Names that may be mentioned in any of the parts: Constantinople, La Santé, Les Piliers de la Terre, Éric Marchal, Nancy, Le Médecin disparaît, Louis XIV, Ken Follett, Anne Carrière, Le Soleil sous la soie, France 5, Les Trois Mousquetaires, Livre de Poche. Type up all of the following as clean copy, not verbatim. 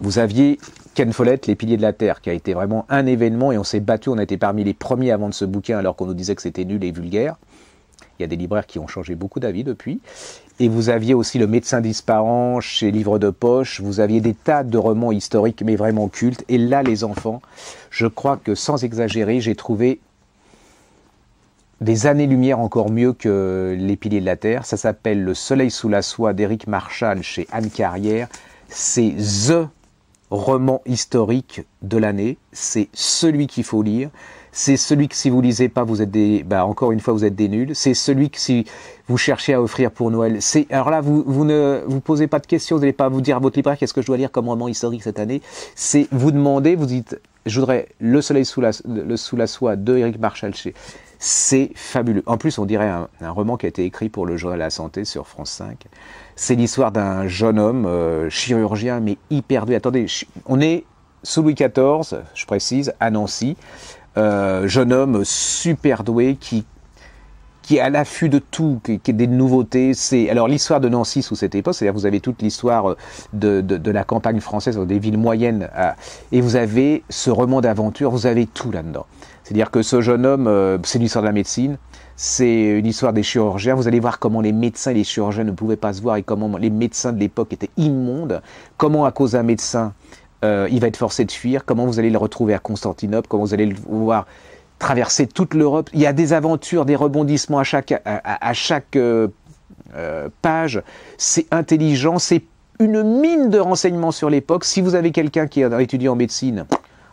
Vous aviez Ken Follett, Les Piliers de la Terre, qui a été vraiment un événement, et on s'est battu, on a été parmi les premiers à vendre ce bouquin alors qu'on nous disait que c'était nul et vulgaire. Il y a des libraires qui ont changé beaucoup d'avis depuis. Et vous aviez aussi Le Médecin disparaît chez Livre de Poche, vous aviez des tas de romans historiques, mais vraiment cultes. Et là, les enfants, je crois que sans exagérer, j'ai trouvé des années-lumière encore mieux que Les Piliers de la Terre. Ça s'appelle Le Soleil sous la soie d'Éric Marchal chez Anne Carrière. C'est THE roman historique de l'année, c'est celui qu'il faut lire, c'est celui que si vous lisez pas, vous êtes des, encore une fois, vous êtes des nuls, c'est celui que si vous cherchez à offrir pour Noël, c'est, alors là, vous ne vous posez pas de questions, vous n'allez pas vous dire à votre libraire qu'est-ce que je dois lire comme roman historique cette année, c'est, vous demandez, vous dites, je voudrais Le Soleil sous la soie de Éric Marchal. C'est fabuleux. En plus, on dirait un roman qui a été écrit pour le journal La Santé sur France 5. C'est l'histoire d'un jeune homme chirurgien, mais hyper doué. Attendez, on est sous Louis XIV, je précise, à Nancy. Jeune homme super doué qui est à l'affût de tout, qui est des nouveautés. C'est alors l'histoire de Nancy sous cette époque, c'est-à-dire vous avez toute l'histoire de la campagne française, des villes moyennes, et vous avez ce roman d'aventure, vous avez tout là-dedans. C'est-à-dire que ce jeune homme, c'est une histoire de la médecine, c'est une histoire des chirurgiens. Vous allez voir comment les médecins et les chirurgiens ne pouvaient pas se voir et comment les médecins de l'époque étaient immondes. Comment, à cause d'un médecin, il va être forcé de fuir. Comment vous allez le retrouver à Constantinople. Comment vous allez le voir traverser toute l'Europe. Il y a des aventures, des rebondissements à chaque page. C'est intelligent, c'est une mine de renseignements sur l'époque. Si vous avez quelqu'un qui est étudiant en médecine...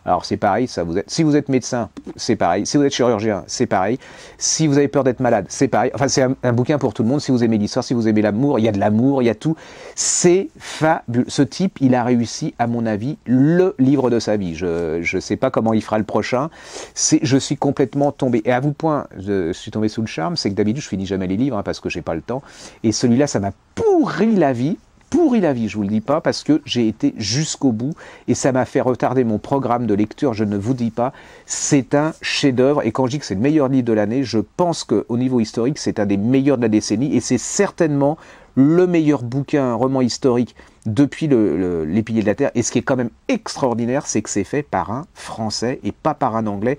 Alors c'est pareil, ça vous êtes. Si vous êtes médecin, c'est pareil. Si vous êtes chirurgien, c'est pareil. Si vous avez peur d'être malade, c'est pareil. Enfin, c'est un bouquin pour tout le monde. Si vous aimez l'histoire, si vous aimez l'amour, il y a de l'amour, il y a tout. C'est fabuleux. Ce type, il a réussi, à mon avis, le livre de sa vie. Je ne sais pas comment il fera le prochain. Je suis complètement tombé. Et à vous point, je suis tombé sous le charme. C'est que d'habitude, je finis jamais les livres parce que j'ai pas le temps. Et celui-là, ça m'a pourri la vie. Pourri la vie, je vous le dis pas, parce que j'ai été jusqu'au bout et ça m'a fait retarder mon programme de lecture, je ne vous dis pas, c'est un chef-d'œuvre et quand je dis que c'est le meilleur livre de l'année, je pense qu'au niveau historique, c'est un des meilleurs de la décennie et c'est certainement le meilleur bouquin, roman historique depuis Les Piliers de la Terre. Et ce qui est quand même extraordinaire, c'est que c'est fait par un Français et pas par un Anglais.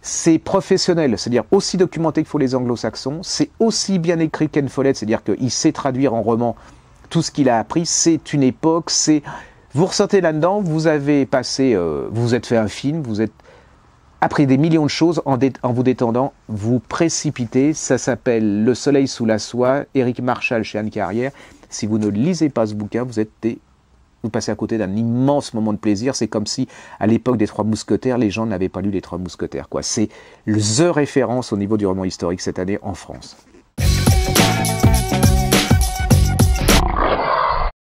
C'est professionnel, c'est-à-dire aussi documenté que font les Anglo-Saxons, c'est aussi bien écrit Ken Follett, c'est-à-dire qu'il sait traduire en roman tout ce qu'il a appris, c'est une époque, c'est... Vous ressentez là-dedans, vous avez passé... vous vous êtes fait un film, vous êtes appris des millions de choses en vous détendant, vous précipitez, ça s'appelle Le Soleil sous la soie, Éric Marchal chez Anne Carrière. Si vous ne lisez pas ce bouquin, vous passez à côté d'un immense moment de plaisir. C'est comme si, à l'époque des Trois Mousquetaires, les gens n'avaient pas lu les Trois Mousquetaires. C'est THE référence au niveau du roman historique cette année en France.